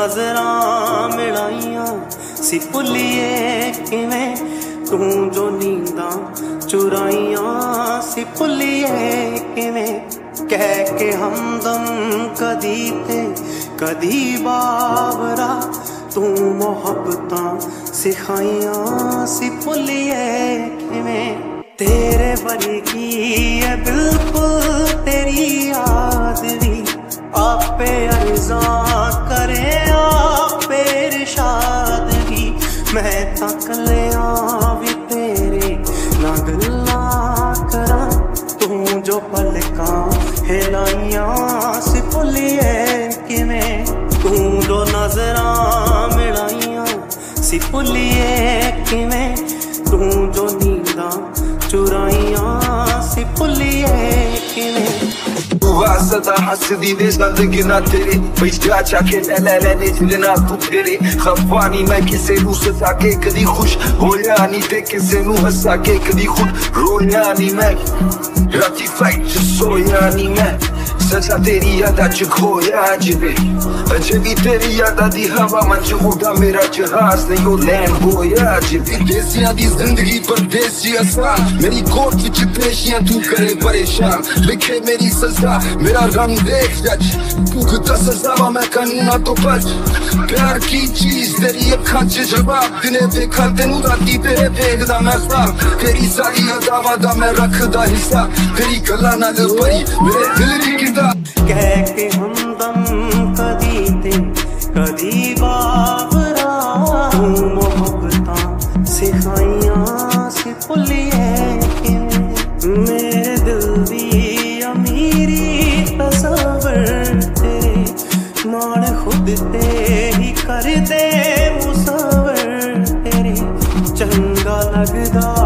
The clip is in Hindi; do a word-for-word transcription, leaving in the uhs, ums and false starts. नजरा मिलाइया सी भुलिए किवें तू जो नींदा चुराइया सी भुलिए किवें कह के हमदम कदी ते कदी बावरा तू मोहब्बतां सिखाइया सी भुलिए किवें तेरे वर्गी है बिल्कुल तेरी याद दी आपे अर्ज़ा करे आपे इरशाद दी मैं तक लिया भी तेरे ना गल्ला करा तू जो पलका हिलाइया सी भुलिए किवें तू जो नजरा मिलाइया सी भुलिए किवें तू जो नींदा चुराइया सी भुलिए किवें तू हसदा हसदी दे जिंदगी ना तेरी पैसा चाके ले ले ले जिलना तू तेरी खफानी मैं किसे नू सता के कदी खुश होया नहीं ते किसे नू हसा के कदी खुद रोया नहीं मैं राती फाइट सोया नहीं मैं सजा तेरी यादा च खोया जिवे अजबी तेरी यादा दी हवा मन च उड़ा मेरा जहाज नहीं हो लैंड होया जिवे देसियां दी जिंदगी परदेसी आसान मेरी कोर्ट विच पेशियां तू करे परेशान लिखे मेरी सजा मेरा रंग देख जज भुगता सजा वा मैं करना तो बच प्यार की चीज तेरी अखां च जवाब दिने देखा तेनू राती तेरे देखदा मैं साफ तेरी सारी अदावा दा मैं रखदा हिस्सा तेरी गल्ला नाल भरी मेरे दिल दी कह के हमदम कदी ते कदी बावरा तू मोहब्बतां सिखाइया सी भुलिए किवें मेरे दिल दी अमीरी तसव्वुर तेरे मान खुद ते ही कर दे मुसव्वुर तेरे चंगा लगदा।